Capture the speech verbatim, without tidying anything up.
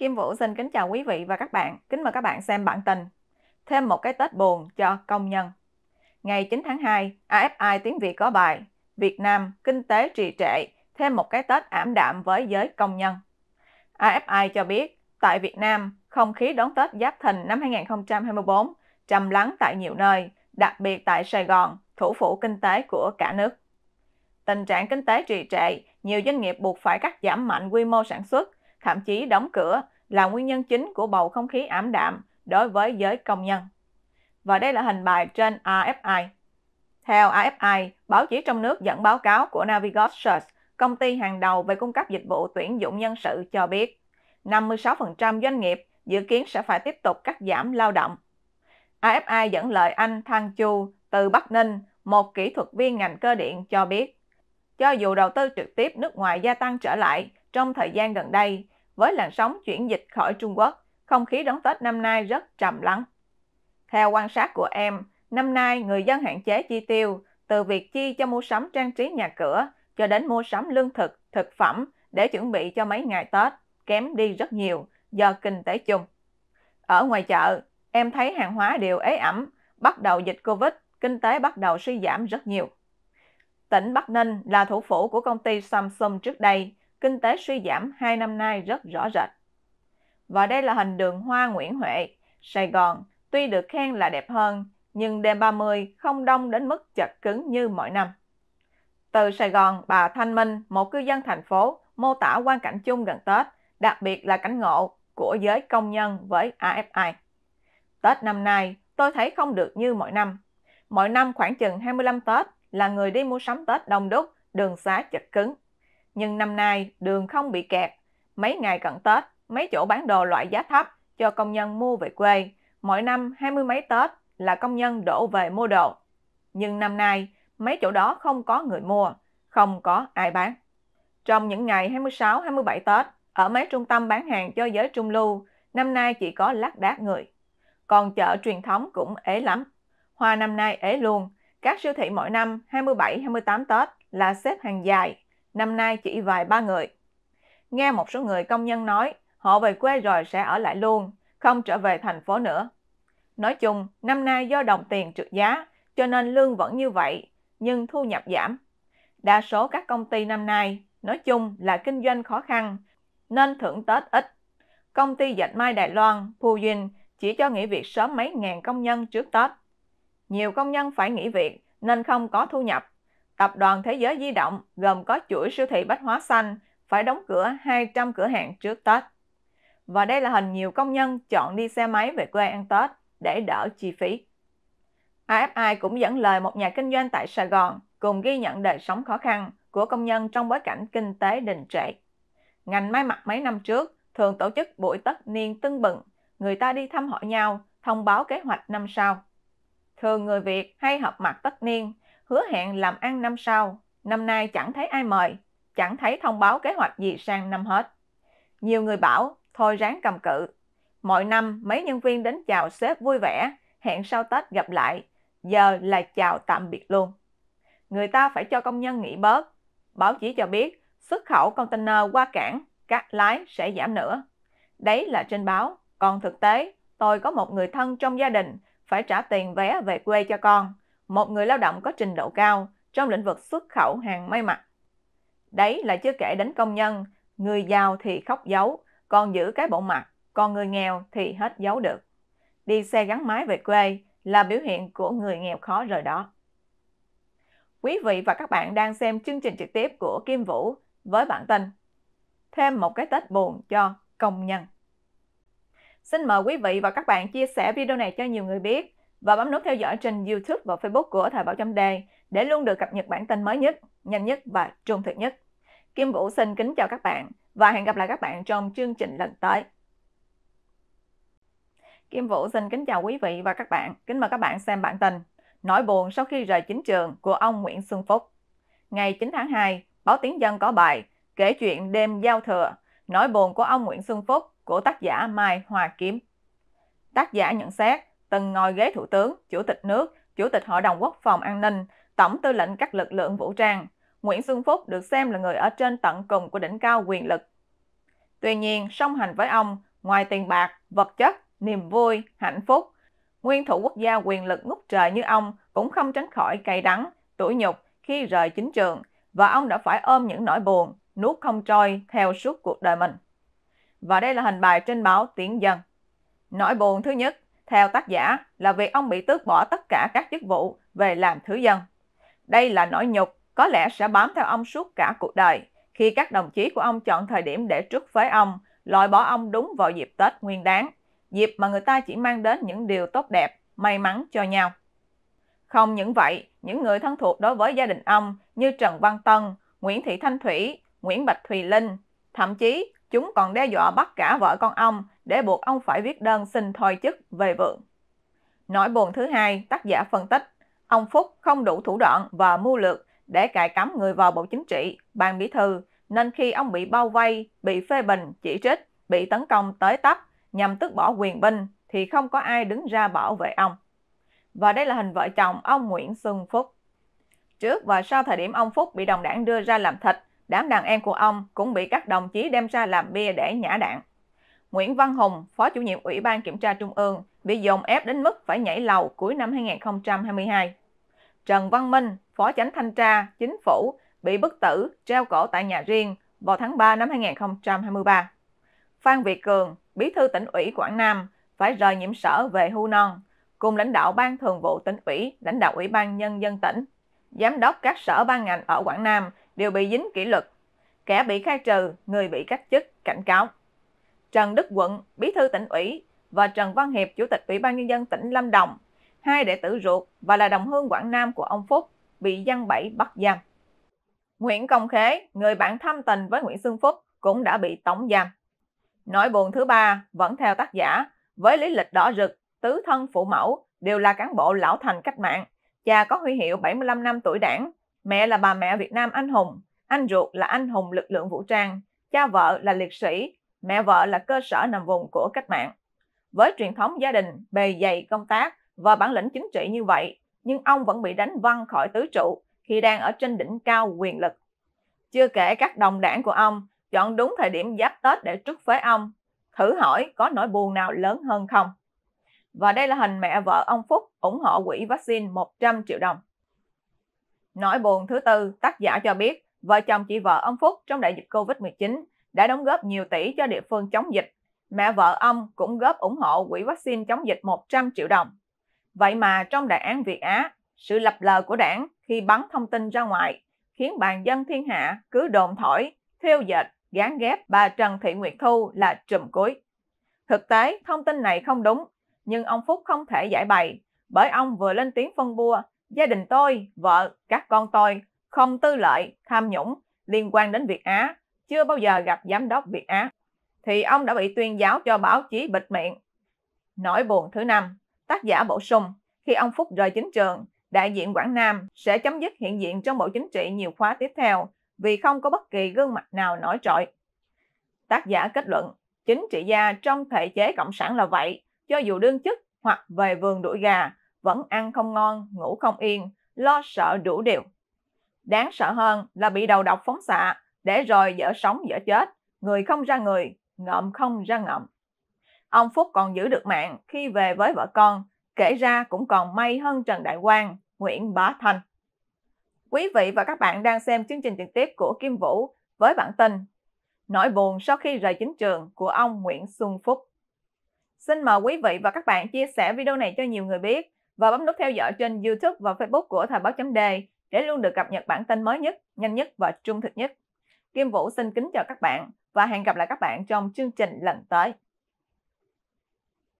Kim Vũ xin kính chào quý vị và các bạn. Kính mời các bạn xem bản tin. Thêm một cái Tết buồn cho công nhân. Ngày chín tháng hai, a ép i tiếng Việt có bài Việt Nam kinh tế trì trệ, thêm một cái Tết ảm đạm với giới công nhân. a ép i cho biết, tại Việt Nam, không khí đón Tết Giáp Thìn năm hai nghìn không trăm hai mươi tư trầm lắng tại nhiều nơi, đặc biệt tại Sài Gòn, thủ phủ kinh tế của cả nước. Tình trạng kinh tế trì trệ, nhiều doanh nghiệp buộc phải cắt giảm mạnh quy mô sản xuất, thậm chí đóng cửa là nguyên nhân chính của bầu không khí ảm đạm đối với giới công nhân. Và đây là hình bài trên a ép i. Theo a ép i, báo chí trong nước dẫn báo cáo của Navigos Search, công ty hàng đầu về cung cấp dịch vụ tuyển dụng nhân sự cho biết, năm mươi sáu phần trăm doanh nghiệp dự kiến sẽ phải tiếp tục cắt giảm lao động. a ép i dẫn lời anh Thăng Chu từ Bắc Ninh, một kỹ thuật viên ngành cơ điện cho biết, cho dù đầu tư trực tiếp nước ngoài gia tăng trở lại trong thời gian gần đây, với làn sóng chuyển dịch khỏi Trung Quốc, không khí đón Tết năm nay rất trầm lắng. Theo quan sát của em, năm nay người dân hạn chế chi tiêu, từ việc chi cho mua sắm trang trí nhà cửa cho đến mua sắm lương thực, thực phẩm để chuẩn bị cho mấy ngày Tết, kém đi rất nhiều do kinh tế chung. Ở ngoài chợ, em thấy hàng hóa đều ế ẩm, bắt đầu dịch Covid, kinh tế bắt đầu suy giảm rất nhiều. Tỉnh Bắc Ninh là thủ phủ của công ty Samsung trước đây, kinh tế suy giảm hai năm nay rất rõ rệt. Và đây là hình đường hoa Nguyễn Huệ, Sài Gòn, tuy được khen là đẹp hơn, nhưng đêm ba mươi không đông đến mức chật cứng như mọi năm. Từ Sài Gòn, bà Thanh Minh, một cư dân thành phố, mô tả quan cảnh chung gần Tết, đặc biệt là cảnh ngộ của giới công nhân với a ép i. Tết năm nay, tôi thấy không được như mọi năm. Mọi năm khoảng chừng hai mươi lăm Tết là người đi mua sắm Tết đông đúc, đường xá chật cứng. Nhưng năm nay, đường không bị kẹt. Mấy ngày cận Tết, mấy chỗ bán đồ loại giá thấp cho công nhân mua về quê. Mỗi năm hai mươi mấy Tết là công nhân đổ về mua đồ. Nhưng năm nay, mấy chỗ đó không có người mua, không có ai bán. Trong những ngày hai mươi sáu hai mươi bảy Tết, ở mấy trung tâm bán hàng cho giới trung lưu, năm nay chỉ có lác đác người. Còn chợ truyền thống cũng ế lắm. Hoa năm nay ế luôn. Các siêu thị mỗi năm hai mươi bảy hai mươi tám Tết là xếp hàng dài. Năm nay chỉ vài ba người. Nghe một số người công nhân nói, họ về quê rồi sẽ ở lại luôn, không trở về thành phố nữa. Nói chung, năm nay do đồng tiền trượt giá, cho nên lương vẫn như vậy, nhưng thu nhập giảm. Đa số các công ty năm nay, nói chung là kinh doanh khó khăn, nên thưởng Tết ít. Công ty Dạch Mai Đài Loan Puyin chỉ cho nghỉ việc sớm mấy ngàn công nhân trước Tết. Nhiều công nhân phải nghỉ việc nên không có thu nhập. Tập đoàn Thế Giới Di Động gồm có chuỗi siêu thị Bách Hóa Xanh phải đóng cửa hai trăm cửa hàng trước Tết. Và đây là hình nhiều công nhân chọn đi xe máy về quê ăn Tết để đỡ chi phí. a ép i cũng dẫn lời một nhà kinh doanh tại Sài Gòn cùng ghi nhận đời sống khó khăn của công nhân trong bối cảnh kinh tế đình trệ. Ngành may mặc mấy năm trước thường tổ chức buổi tất niên tưng bừng, người ta đi thăm hỏi nhau, thông báo kế hoạch năm sau. Thường người Việt hay họp mặt tất niên, hứa hẹn làm ăn năm sau, năm nay chẳng thấy ai mời, chẳng thấy thông báo kế hoạch gì sang năm hết. Nhiều người bảo, thôi ráng cầm cự. Mọi năm mấy nhân viên đến chào sếp vui vẻ, hẹn sau Tết gặp lại, giờ là chào tạm biệt luôn. Người ta phải cho công nhân nghỉ bớt. Báo chí cho biết, xuất khẩu container qua cảng, các lái sẽ giảm nữa. Đấy là trên báo, còn thực tế, tôi có một người thân trong gia đình phải trả tiền vé về quê cho con. Một người lao động có trình độ cao trong lĩnh vực xuất khẩu hàng may mặc. Đấy là chưa kể đến công nhân, người giàu thì khóc giấu, còn giữ cái bộ mặt, còn người nghèo thì hết giấu được. Đi xe gắn máy về quê là biểu hiện của người nghèo khó rồi đó. Quý vị và các bạn đang xem chương trình trực tiếp của Kim Vũ với bản tin Thêm một cái Tết buồn cho công nhân. Xin mời quý vị và các bạn chia sẻ video này cho nhiều người biết và bấm nút theo dõi trên YouTube và Facebook của Thoibao chấm de để luôn được cập nhật bản tin mới nhất, nhanh nhất và trung thực nhất. Kim Vũ xin kính chào các bạn và hẹn gặp lại các bạn trong chương trình lần tới. Kim Vũ xin kính chào quý vị và các bạn. Kính mời các bạn xem bản tin Nỗi buồn sau khi rời chính trường của ông Nguyễn Xuân Phúc. Ngày chín tháng hai, báo Tiếng Dân có bài kể chuyện đêm giao thừa, nỗi buồn của ông Nguyễn Xuân Phúc của tác giả Mai Hòa Kiếm. Tác giả nhận xét từng ngồi ghế thủ tướng, chủ tịch nước, chủ tịch Hội đồng Quốc phòng An ninh, tổng tư lệnh các lực lượng vũ trang, Nguyễn Xuân Phúc được xem là người ở trên tận cùng của đỉnh cao quyền lực. Tuy nhiên, song hành với ông Ngoài tiền bạc, vật chất, niềm vui, hạnh phúc, nguyên thủ quốc gia quyền lực ngút trời như ông cũng không tránh khỏi cay đắng, tủi nhục khi rời chính trường, và ông đã phải ôm những nỗi buồn, nuốt không trôi theo suốt cuộc đời mình. Và đây là hình bài trên báo Tiếng Dân. Nỗi buồn thứ nhất, theo tác giả, là việc ông bị tước bỏ tất cả các chức vụ về làm thứ dân. Đây là nỗi nhục có lẽ sẽ bám theo ông suốt cả cuộc đời, khi các đồng chí của ông chọn thời điểm để truất phế ông, loại bỏ ông đúng vào dịp Tết Nguyên Đán, dịp mà người ta chỉ mang đến những điều tốt đẹp, may mắn cho nhau. Không những vậy, những người thân thuộc đối với gia đình ông như Trần Văn Tân, Nguyễn Thị Thanh Thủy, Nguyễn Bạch Thùy Linh, thậm chí chúng còn đe dọa bắt cả vợ con ông để buộc ông phải viết đơn xin thôi chức về vượng. Nỗi buồn thứ hai, tác giả phân tích, ông Phúc không đủ thủ đoạn và mưu lược để cài cắm người vào Bộ Chính trị, Ban Bí thư, nên khi ông bị bao vây, bị phê bình, chỉ trích, bị tấn công tới tấp nhằm tước bỏ quyền binh thì không có ai đứng ra bảo vệ ông. Và đây là hình vợ chồng ông Nguyễn Xuân Phúc. Trước và sau thời điểm ông Phúc bị đồng đảng đưa ra làm thịt, đám đàn em của ông cũng bị các đồng chí đem ra làm bia để nhả đạn. Nguyễn Văn Hùng, Phó Chủ nhiệm Ủy ban Kiểm tra Trung ương, bị dồn ép đến mức phải nhảy lầu cuối năm hai nghìn không trăm hai mươi hai. Trần Văn Minh, Phó Chánh Thanh tra Chính phủ, bị bức tử, treo cổ tại nhà riêng vào tháng ba năm hai nghìn không trăm hai mươi ba. Phan Việt Cường, Bí thư tỉnh ủy Quảng Nam, phải rời nhiệm sở về hưu non, cùng lãnh đạo Ban Thường vụ tỉnh ủy, lãnh đạo Ủy ban Nhân dân tỉnh, giám đốc các sở ban ngành ở Quảng Nam đều bị dính kỷ luật, kẻ bị khai trừ, người bị cách chức, cảnh cáo. Trần Đức Quận, Bí thư tỉnh ủy, và Trần Văn Hiệp, Chủ tịch Ủy ban Nhân dân tỉnh Lâm Đồng, hai đệ tử ruột và là đồng hương Quảng Nam của ông Phúc, bị giăng bẫy bắt giam. Nguyễn Công Khế, người bạn thâm tình với Nguyễn Xuân Phúc, cũng đã bị tống giam. Nỗi buồn thứ ba, vẫn theo tác giả, với lý lịch đỏ rực, tứ thân phụ mẫu đều là cán bộ lão thành cách mạng, cha có huy hiệu bảy mươi lăm năm tuổi Đảng, mẹ là bà mẹ Việt Nam anh hùng, anh ruột là anh hùng lực lượng vũ trang, cha vợ là liệt sĩ, mẹ vợ là cơ sở nằm vùng của cách mạng. Với truyền thống gia đình, bề dày công tác và bản lĩnh chính trị như vậy, nhưng ông vẫn bị đánh văng khỏi tứ trụ khi đang ở trên đỉnh cao quyền lực. Chưa kể các đồng đảng của ông chọn đúng thời điểm giáp Tết để truất phế ông, thử hỏi có nỗi buồn nào lớn hơn không? Và đây là hình mẹ vợ ông Phúc ủng hộ quỹ vaccine một trăm triệu đồng. Nỗi buồn thứ tư, tác giả cho biết, vợ chồng chị vợ ông Phúc trong đại dịch Covid mười chín đã đóng góp nhiều tỷ cho địa phương chống dịch. Mẹ vợ ông cũng góp ủng hộ quỹ vaccine chống dịch một trăm triệu đồng. Vậy mà trong đại án Việt Á, sự lập lờ của đảng khi bắn thông tin ra ngoài khiến bàn dân thiên hạ cứ đồn thổi, thêu dệt, gán ghép bà Trần Thị Nguyệt Thu là trùm cuối. Thực tế, thông tin này không đúng, nhưng ông Phúc không thể giải bày, bởi ông vừa lên tiếng phân bua, gia đình tôi, vợ, các con tôi, không tư lợi, tham nhũng, liên quan đến Việt Á, chưa bao giờ gặp giám đốc Việt Á, thì ông đã bị tuyên giáo cho báo chí bịt miệng. Nỗi buồn thứ năm, tác giả bổ sung, khi ông Phúc rời chính trường, đại diện Quảng Nam sẽ chấm dứt hiện diện trong Bộ Chính trị nhiều khóa tiếp theo vì không có bất kỳ gương mặt nào nổi trội. Tác giả kết luận, chính trị gia trong thể chế cộng sản là vậy, cho dù đương chức hoặc về vườn đuổi gà, vẫn ăn không ngon, ngủ không yên, lo sợ đủ điều. Đáng sợ hơn là bị đầu độc phóng xạ, để rồi dở sống dở chết, người không ra người, ngậm không ra ngậm. Ông Phúc còn giữ được mạng khi về với vợ con, kể ra cũng còn may hơn Trần Đại Quang, Nguyễn Bá Thanh. Quý vị và các bạn đang xem chương trình trực tiếp của Kim Vũ với bản tin Nỗi buồn sau khi rời chính trường của ông Nguyễn Xuân Phúc. Xin mời quý vị và các bạn chia sẻ video này cho nhiều người biết và bấm nút theo dõi trên YouTube và Facebook của Thoibao chấm de để luôn được cập nhật bản tin mới nhất, nhanh nhất và trung thực nhất. Kim Vũ xin kính chào các bạn và hẹn gặp lại các bạn trong chương trình lần tới.